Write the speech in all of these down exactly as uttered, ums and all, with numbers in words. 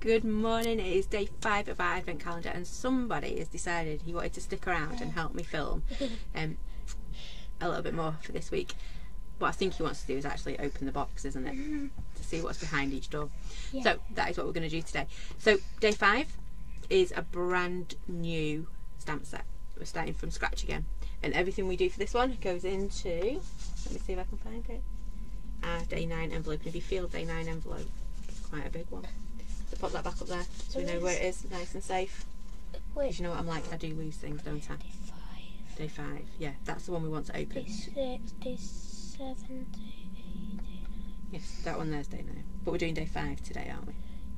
Good morning, it is day five of our advent calendar and somebody has decided he wanted to stick around and help me film um, a little bit more for this week. What I think he wants to do is actually open the box, isn't it, to see what's behind each door. Yeah. So that is what we're going to do today. So day five is a brand new stamp set. We're starting from scratch again, and everything we do for this one goes into, let me see if I can find it, our day nine envelope. And if you feel day nine envelope, it's quite a big one. So pop that back up there so we know where it is, nice and safe. Because you know what I'm like, I do lose things, don't I? Day five. Day five, yeah, that's the one we want to open. Day six, day seven, day eight, day nine. Yes, that one there's day nine. But we're doing day five today, aren't we?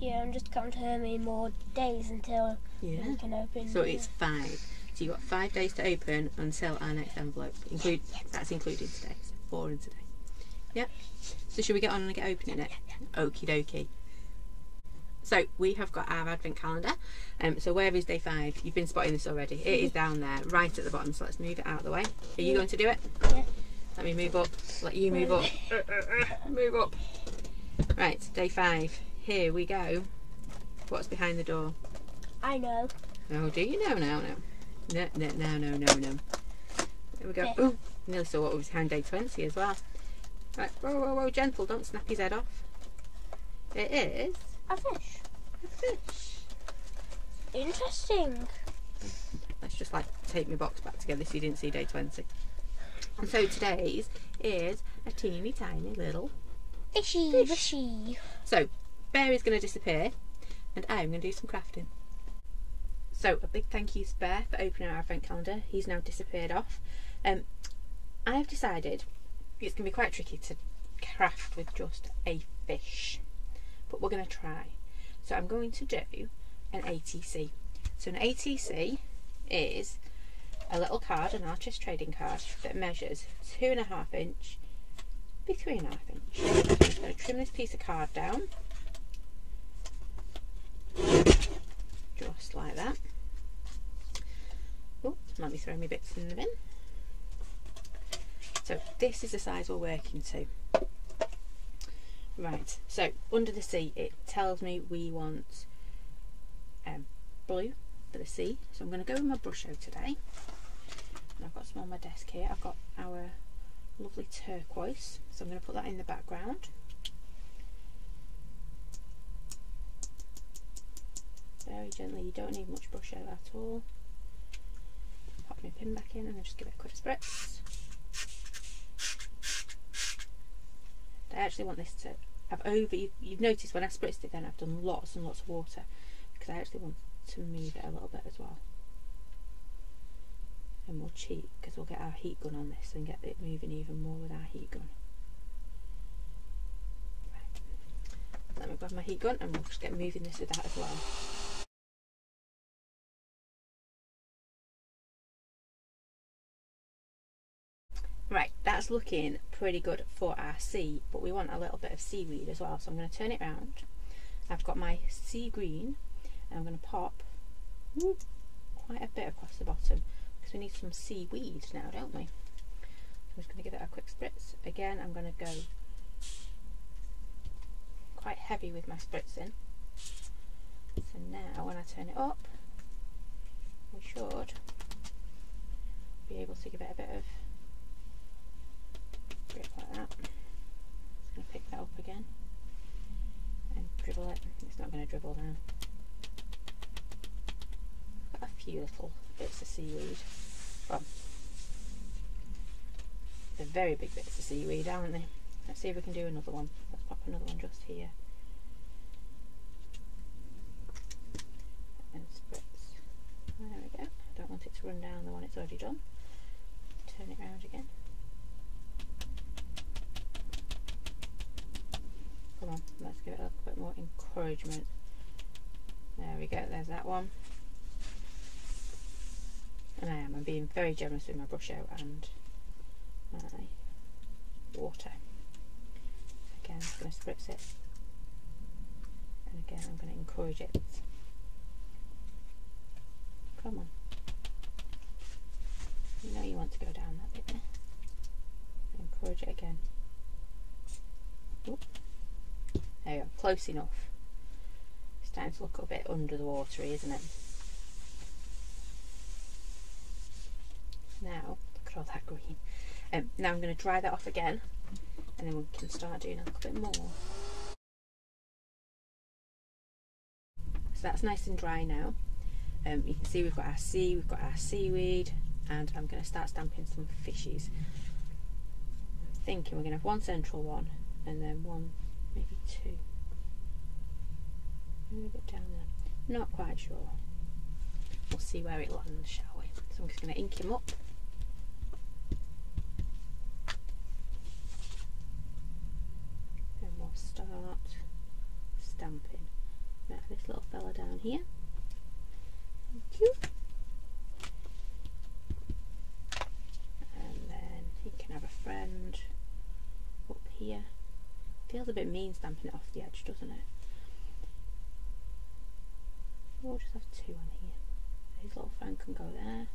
Yeah, I'm just counting how many more days until yeah. we can open. So it's five. So you've got five days to open until our next envelope. Include That's included today, so four in today. Yep. So should we get on and get opening it? Okie dokie. So we have got our advent calendar. Um, so where is day five? You've been spotting this already. It is down there, right at the bottom. So let's move it out of the way. Are you going to do it? Yeah. Let me move up. Let you move up. Uh, uh, uh, move up. Right, day five. Here we go. What's behind the door? I know. Oh, do you know now? No, no, no, no, no, no, no. There we go. Okay. Ooh, nearly saw what was behind day twenty as well. Right, whoa, whoa, whoa, gentle. Don't snap his head off. It is. A fish. A fish. Interesting. Let's just like tape my box back together so you didn't see day twenty. And so today's is a teeny tiny little fishy. Fish. Fishy. So Bear is going to disappear and I'm going to do some crafting. So a big thank you to Bear for opening our advent calendar. He's now disappeared off. Um, I've decided it's going to be quite tricky to craft with just a fish. But we're going to try. So I'm going to do an A T C. So an A T C is a little card, an artist trading card, that measures two and a half inch by three and a half inch. I'm just going to trim this piece of card down, just like that. Oh, let me throw my bits in the bin. So this is the size we're working to. Right, so under the C it tells me we want um, blue for the C, so I'm going to go with my Brusho today. And I've got some on my desk here. I've got our lovely turquoise, so I'm going to put that in the background. Very gently, you don't need much Brusho at all. Pop my pin back in and I'll just give it a quick spritz. I actually want this to, I've over, you've, you've noticed when I spritzed it then I've done lots and lots of water because I actually want to move it a little bit as well. And we'll cheat because we'll get our heat gun on this and get it moving even more with our heat gun. Right. Let me grab my heat gun and we'll just get moving this with that as well. Right, that's looking pretty good for our sea, but we want a little bit of seaweed as well, so I'm going to turn it round. I've got my sea green and I'm going to pop quite a bit across the bottom because we need some seaweed now, don't we? So I'm just going to give it a quick spritz. Again, I'm going to go quite heavy with my spritzing. So now when I turn it up, we should be able to give it a bit of grip like that. I'm just going to pick that up again and dribble it. It's not going to dribble now. Got a few little bits of seaweed. Well, they're very big bits of seaweed, aren't they? Let's see if we can do another one. Let's pop another one just here. And spritz. There we go. I don't want it to run down the one it's already done. Turn it round again. Come on, let's give it a little bit more encouragement. There we go, there's that one. And I am, I'm being very generous with my Brusho and my water. Again, I'm going to spritz it. And again, I'm going to encourage it. Come on. You know you want to go down that bit there. Encourage it again. Oop. There you go, close enough. It's Time to look a bit under the watery, isn't it? Now, look at all that green. Um, now I'm going to dry that off again, and then we can start doing a little bit more. So that's nice and dry now. Um, you can see we've got our sea, we've got our seaweed, and I'm going to start stamping some fishies. I'm thinking we're going to have one central one, and then one, maybe two. Maybe a bit down there. Not quite sure. We'll see where it lands, shall we? So I'm just going to ink him up. And we'll start stamping. Right, this little fella down here. Thank you. And then he can have a friend up here. Feels a bit mean stamping it off the edge, doesn't it? We'll just have two on here. His little fan can go there.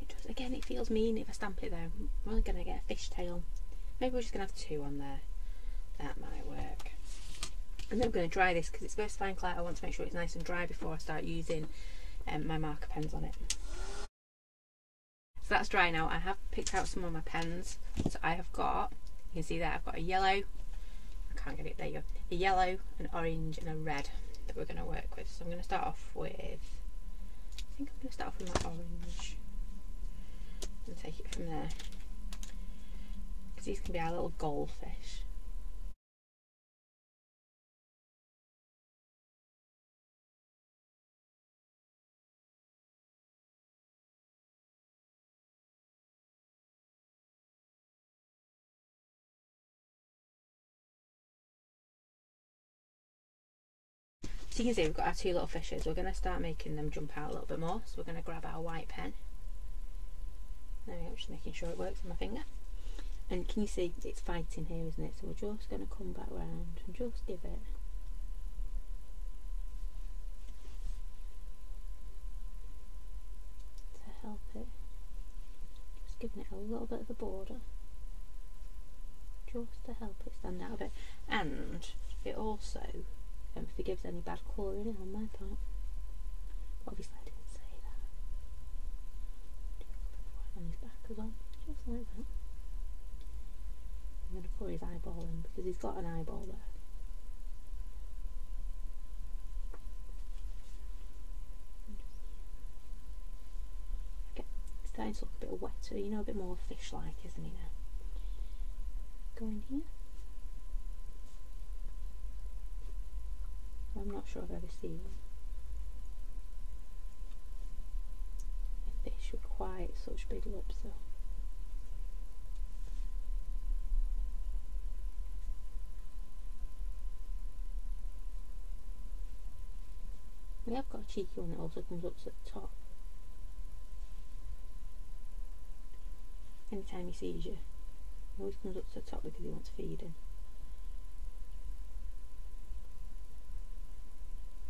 It does, again, it feels mean if I stamp it there. I'm only going to get a fishtail. Maybe we're just going to have two on there. That might work. And then I'm going to dry this because it's VersaFine Clout. I want to make sure it's nice and dry before I start using um, my marker pens on it. So that's dry now. I have picked out some of my pens. So I have got, you can see there, I've got a yellow. Can't get it, there you go, a yellow, an orange and a red that we're going to work with. So I'm going to start off with, I think I'm going to start off with my orange and take it from there, because these can be our little goldfish. So you can see we've got our two little fishes. We're going to start making them jump out a little bit more. So we're going to grab our white pen. There we go, just making sure it works on my finger. And can you see it's fighting here, isn't it? So we're just going to come back round and just give it. To help it. Just giving it a little bit of a border. Just to help it stand out a bit. And it also Um, forgives any bad colouring in on my part. Obviously I didn't say that. On his back as well, just like that. I'm going to pour his eyeball in because he's got an eyeball there. Okay, it's starting to look a bit wetter, you know, a bit more fish-like, isn't he now? Go in here. I'm not sure I've ever seen a fish with quite such big lips though. We have got a cheeky one that also comes up to the top. Anytime he sees you, he always comes up to the top because he wants feeding.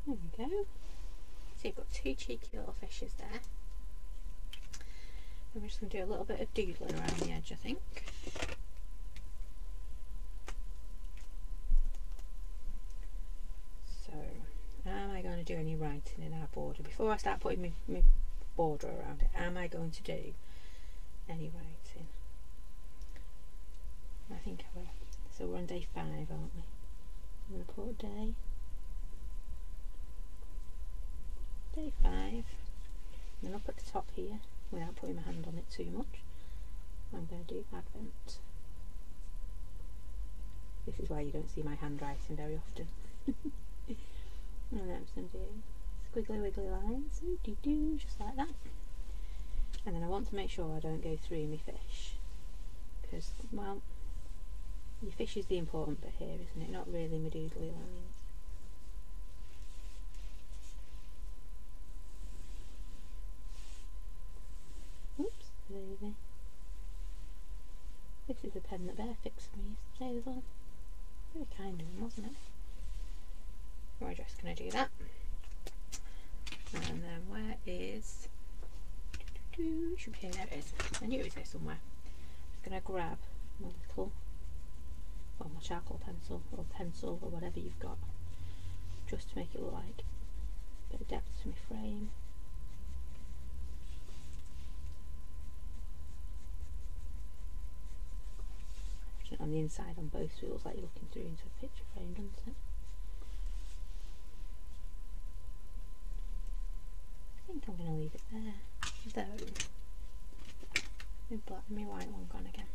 There we go. So you've got two cheeky little fishes there. And we're just going to do a little bit of doodling around the edge, I think. So, am I going to do any writing in our border? Before I start putting my, my border around it, am I going to do any writing? I think I will. So we're on day five, aren't we? I'm going to put a day. Day five, and then up at the top here, without putting my hand on it too much, I'm going to do Advent. This is why you don't see my handwriting very often. And then I'm just going to do squiggly wiggly lines, ooh, doo doo, just like that. And then I want to make sure I don't go through my fish, because, well, your fish is the important bit here, isn't it? Not really my doodly lines. This is the pen that Bear fixed for me yesterday as well. Very kind of him, wasn't it? We're just going to do that. And then where is... should be here, there it is. I knew it was here somewhere. I'm just going to grab my little... well, my charcoal pencil or pencil or whatever you've got, just to make it look like a bit of depth to my frame. On the inside on both, so it looks like you're looking through into a picture frame, doesn't it? I think I'm going to leave it there, though. My black and my white one gone again.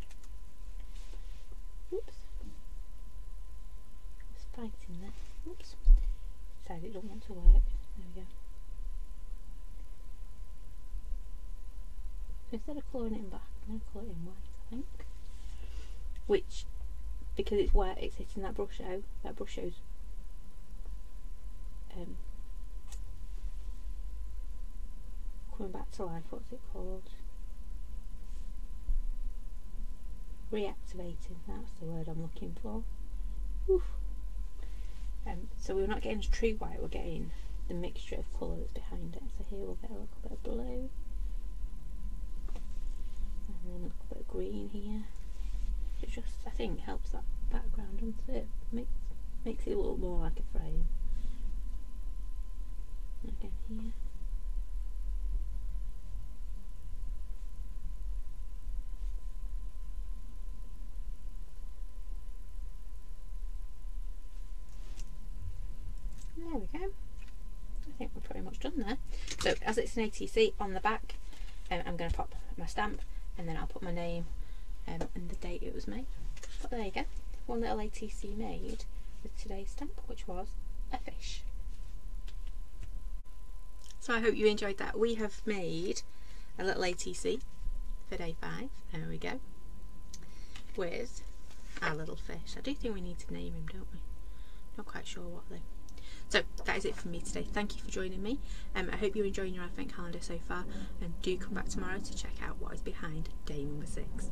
Oops. There's spikes in there. Oops. Decided it don't want to work. There we go. So instead of colouring it in black, I'm going to colour it in white, I think. Which, because it's wet, it's hitting that Brusho. That Brusho's um, coming back to life. What's it called? Reactivating. That's the word I'm looking for. Oof. Um, so we're not getting true white. We're getting the mixture of colour that's behind it. So here we'll get a little bit of blue, and then a little bit of green here. It just, I think, helps that background, doesn't it? Makes makes it look more like a frame. And again here. There we go. I think we're pretty much done there. So as it's an A T C on the back, um, I'm going to pop my stamp, and then I'll put my name. Um, and the date it was made. But there you go, one little A T C made with today's stamp, which was a fish. So I hope you enjoyed that. We have made a little A T C for day five. There we go, with our little fish. I do think we need to name him, don't we? Not quite sure what though. So that is it from me today. Thank you for joining me. Um, I hope you're enjoying your advent calendar so far, and do come back tomorrow to check out what is behind day number six.